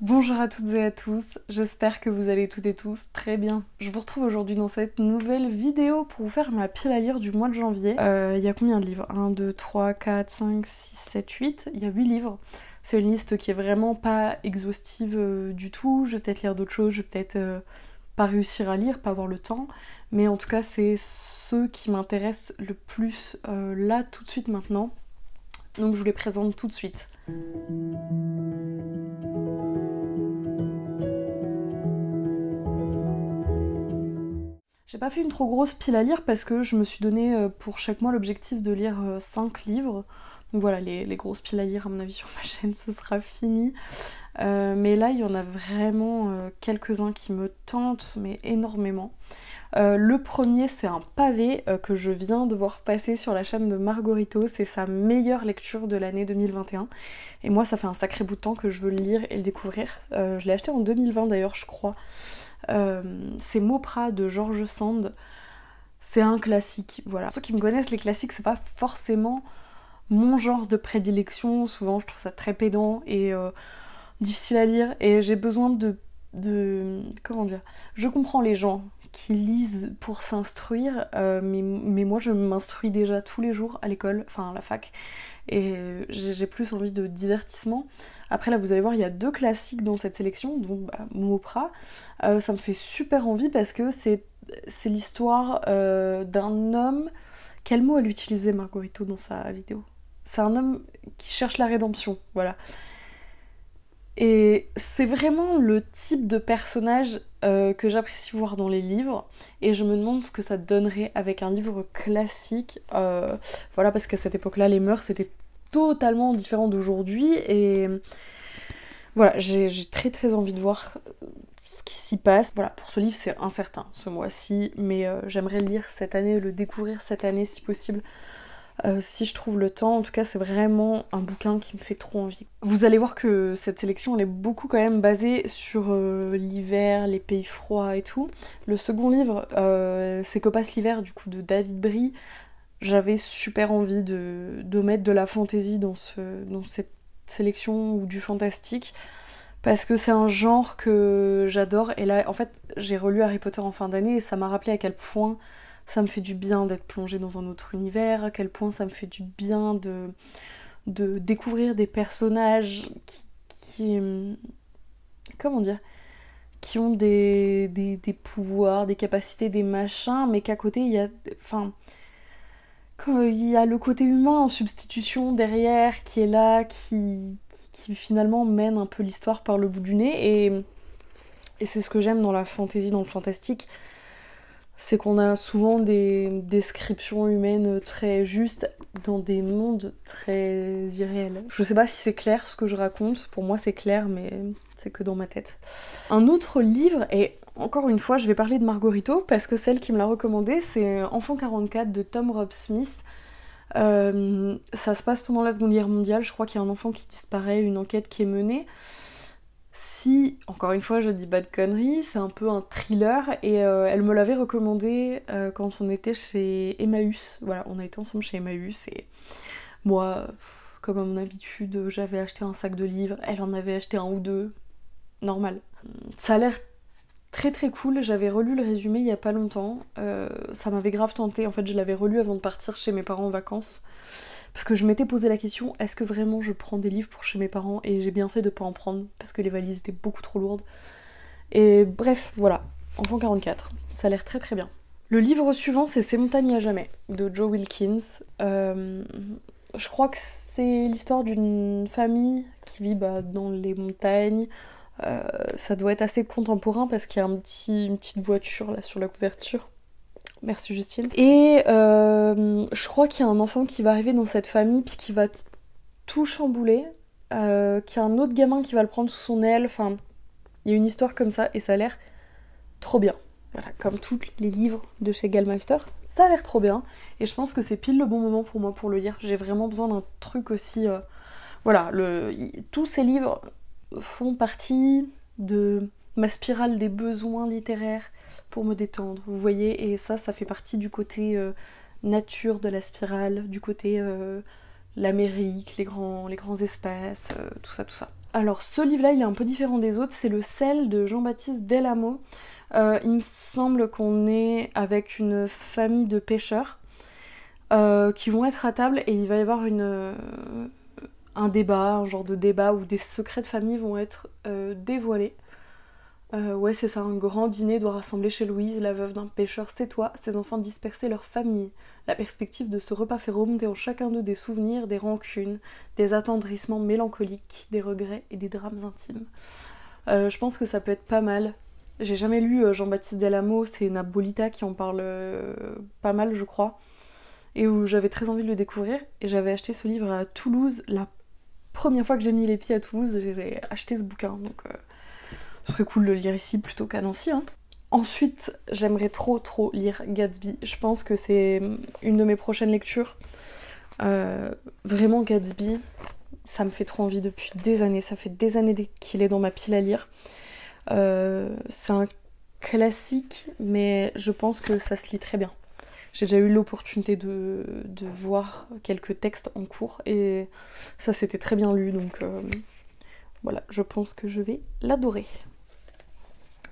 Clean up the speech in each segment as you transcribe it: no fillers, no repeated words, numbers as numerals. Bonjour à toutes et à tous, j'espère que vous allez toutes et tous très bien. Je vous retrouve aujourd'hui dans cette nouvelle vidéo pour vous faire ma pile à lire du mois de janvier. Il y a combien de livres ? 1, 2, 3, 4, 5, 6, 7, 8, il y a 8 livres. C'est une liste qui est vraiment pas exhaustive du tout, je vais peut-être lire d'autres choses, je vais peut-être pas réussir à lire, pas avoir le temps, mais en tout cas c'est ceux qui m'intéressent le plus là tout de suite maintenant, donc je vous les présente tout de suite. J'ai pas fait une trop grosse pile à lire parce que je me suis donné pour chaque mois l'objectif de lire 5 livres. Donc voilà, les grosses piles à lire à mon avis sur ma chaîne ce sera fini. Mais là il y en a vraiment quelques-uns qui me tentent mais énormément. Le premier c'est un pavé que je viens de voir passer sur la chaîne de Margarito, c'est sa meilleure lecture de l'année 2021. Et moi ça fait un sacré bout de temps que je veux le lire et le découvrir. Je l'ai acheté en 2020 d'ailleurs je crois. C'est Mauprat de George Sand, c'est un classique, voilà. Ceux qui me connaissent, les classiques c'est pas forcément mon genre de prédilection, souvent je trouve ça très pédant et difficile à lire et j'ai besoin de... comment dire, je comprends les gens qui lisent pour s'instruire mais moi je m'instruis déjà tous les jours à l'école, enfin à la fac et j'ai plus envie de divertissement. Après là vous allez voir il y a 2 classiques dans cette sélection dont Mauprat, ça me fait super envie parce que c'est l'histoire d'un homme, quel mot elle utilisait Margarito dans sa vidéo, c'est un homme qui cherche la rédemption, voilà. Et c'est vraiment le type de personnage que j'apprécie voir dans les livres et je me demande ce que ça donnerait avec un livre classique, voilà, parce qu'à cette époque-là les mœurs c'était totalement différent d'aujourd'hui et voilà, j'ai très envie de voir ce qui s'y passe. Voilà, pour ce livre c'est incertain ce mois-ci mais j'aimerais le lire cette année, le découvrir cette année si possible. Si je trouve le temps, en tout cas c'est vraiment un bouquin qui me fait trop envie. Vous allez voir que cette sélection elle est beaucoup quand même basée sur l'hiver, les pays froids et tout. Le second livre c'est Que passe l'hiver du coup de David Brie. J'avais super envie de mettre de la fantaisie dans cette sélection ou du fantastique parce que c'est un genre que j'adore et là en fait j'ai relu Harry Potter en fin d'année et ça m'a rappelé à quel point ça me fait du bien d'être plongée dans un autre univers, à quel point ça me fait du bien de découvrir des personnages comment dire, qui ont des pouvoirs, des capacités, des machins, mais qu'à côté il y a... Enfin, quand il y a le côté humain en substitution derrière qui est là, qui finalement mène un peu l'histoire par le bout du nez, et c'est ce que j'aime dans la fantaisie, dans le fantastique. C'est qu'on a souvent des descriptions humaines très justes dans des mondes très irréels. Je sais pas si c'est clair ce que je raconte, pour moi c'est clair mais c'est que dans ma tête. Un autre livre, et encore une fois je vais parler de Margarito parce que celle qui me l'a recommandé c'est Enfant 44 de Tom Rob Smith. Ça se passe pendant la Seconde Guerre mondiale, je crois qu'il y a un enfant qui disparaît, une enquête qui est menée. Si, encore une fois je dis pas de conneries, c'est un peu un thriller et elle me l'avait recommandé quand on était chez Emmaüs, voilà, on a été ensemble chez Emmaüs et moi, comme à mon habitude, j'avais acheté un sac de livres, elle en avait acheté un ou deux, normal. Ça a l'air très cool, j'avais relu le résumé il y a pas longtemps, ça m'avait grave tenté, en fait je l'avais relu avant de partir chez mes parents en vacances. Parce que je m'étais posé la question, est-ce que vraiment je prends des livres pour chez mes parents? Et j'ai bien fait de pas en prendre, parce que les valises étaient beaucoup trop lourdes. Et bref, voilà, Enfant 44, ça a l'air très bien. Le livre suivant c'est Ces montagnes à jamais, de Joe Wilkins. Je crois que c'est l'histoire d'une famille qui vit dans les montagnes. Ça doit être assez contemporain, parce qu'il y a une petite voiture là sur la couverture. Merci Justine. Et je crois qu'il y a un enfant qui va arriver dans cette famille puis qui va tout chambouler, qu'il y a un autre gamin qui va le prendre sous son aile, enfin il y a une histoire comme ça et ça a l'air trop bien. Voilà, comme tous les livres de chez Gallmeister, ça a l'air trop bien et je pense que c'est pile le bon moment pour moi pour le lire. J'ai vraiment besoin d'un truc aussi... voilà, tous ces livres font partie de ma spirale des besoins littéraires pour me détendre, vous voyez, et ça fait partie du côté nature de la spirale, du côté l'Amérique, les grands espaces, tout ça. Alors ce livre-là, il est un peu différent des autres, c'est Le sel de Jean-Baptiste Del Amo. Il me semble qu'on est avec une famille de pêcheurs qui vont être à table et il va y avoir un débat, un genre de débat où des secrets de famille vont être dévoilés. Ouais, c'est ça, un grand dîner doit rassembler chez Louise, la veuve d'un pêcheur, c'est toi, ses enfants dispersés, leur famille. La perspective de ce repas fait remonter en chacun d'eux des souvenirs, des rancunes, des attendrissements mélancoliques, des regrets et des drames intimes. Je pense que ça peut être pas mal. J'ai jamais lu Jean-Baptiste Del Amo, c'est Nabolita qui en parle pas mal, je crois, et où j'avais très envie de le découvrir, et j'avais acheté ce livre à Toulouse, la première fois que j'ai mis les pieds à Toulouse, j'ai acheté ce bouquin, donc... ce serait cool de le lire ici plutôt qu'à Nancy. Hein. Ensuite, j'aimerais trop lire Gatsby. Je pense que c'est une de mes prochaines lectures. Vraiment, Gatsby, ça me fait trop envie depuis des années. Ça fait des années qu'il est dans ma pile à lire. C'est un classique, mais je pense que ça se lit très bien. J'ai déjà eu l'opportunité de voir quelques textes en cours et ça c'était très bien lu. Donc voilà, je pense que je vais l'adorer.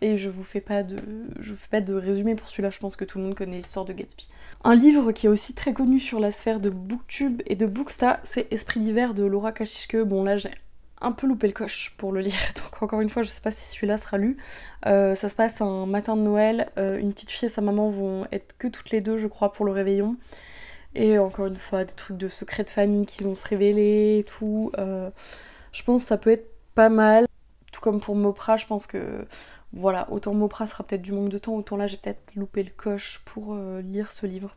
Et je vous fais pas de résumé pour celui-là, je pense que tout le monde connaît l'histoire de Gatsby. Un livre qui est aussi très connu sur la sphère de Booktube et de Booksta, c'est Esprit d'hiver de Laura Kachiske. Bon là j'ai un peu loupé le coche pour le lire, donc encore une fois je sais pas si celui-là sera lu. Ça se passe un matin de Noël, une petite fille et sa maman vont être que toutes les deux je crois pour le réveillon. Et encore une fois des trucs de secrets de famille qui vont se révéler et tout. Je pense que ça peut être pas mal. Tout comme pour Mauprat, je pense que voilà, autant Mauprat sera peut-être du manque de temps, autant là j'ai peut-être loupé le coche pour lire ce livre,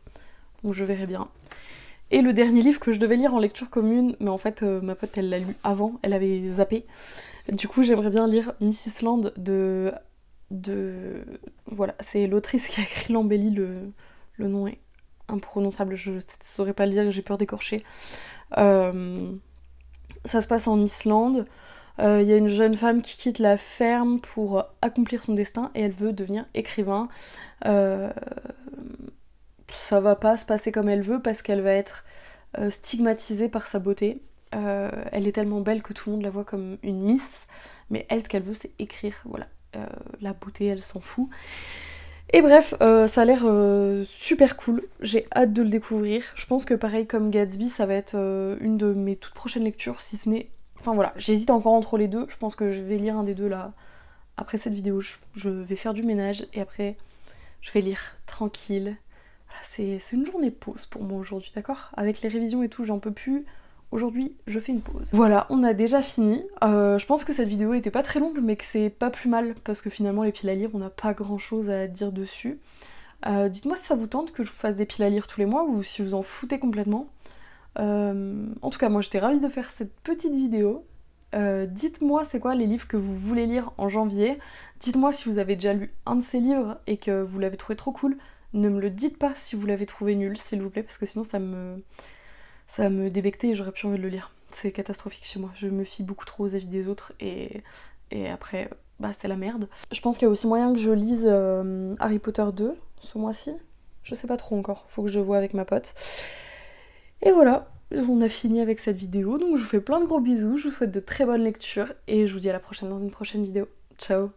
donc je verrai bien. Et le dernier livre que je devais lire en lecture commune, mais en fait ma pote elle l'a lu avant, elle avait zappé, du coup j'aimerais bien lire Miss Island de... voilà, c'est l'autrice qui a écrit L'Embelli, le nom est imprononçable, je saurais pas le dire, j'ai peur d'écorcher. Ça se passe en Islande. Il y a une jeune femme qui quitte la ferme pour accomplir son destin et elle veut devenir écrivain. Ça va pas se passer comme elle veut parce qu'elle va être stigmatisée par sa beauté. Elle est tellement belle que tout le monde la voit comme une miss, mais elle, ce qu'elle veut, c'est écrire. Voilà, la beauté, elle s'en fout. Et bref, ça a l'air super cool, j'ai hâte de le découvrir. Je pense que pareil comme Gatsby, ça va être une de mes toutes prochaines lectures, si ce n'est... Enfin voilà, j'hésite encore entre les deux, je pense que je vais lire un des deux là. Après cette vidéo, je vais faire du ménage et après je vais lire tranquille. Voilà, c'est une journée pause pour moi aujourd'hui, d'accord? Avec les révisions et tout, j'en peux plus. Aujourd'hui, je fais une pause. Voilà, on a déjà fini. Je pense que cette vidéo était pas très longue, mais que c'est pas plus mal, parce que finalement, les piles à lire, on n'a pas grand-chose à dire dessus. Dites-moi si ça vous tente que je vous fasse des piles à lire tous les mois, ou si vous en foutez complètement. En tout cas, moi, j'étais ravie de faire cette petite vidéo. Dites-moi c'est quoi les livres que vous voulez lire en janvier. Dites-moi si vous avez déjà lu un de ces livres et que vous l'avez trouvé trop cool. Ne me le dites pas si vous l'avez trouvé nul, s'il vous plaît, parce que sinon, ça me débectait et j'aurais plus envie de le lire. C'est catastrophique chez moi, je me fie beaucoup trop aux avis des autres et après, bah c'est la merde. Je pense qu'il y a aussi moyen que je lise Harry Potter 2 ce mois-ci. Je sais pas trop encore, faut que je vois avec ma pote. Et voilà, on a fini avec cette vidéo, donc je vous fais plein de gros bisous, je vous souhaite de très bonnes lectures et je vous dis à la prochaine dans une prochaine vidéo. Ciao!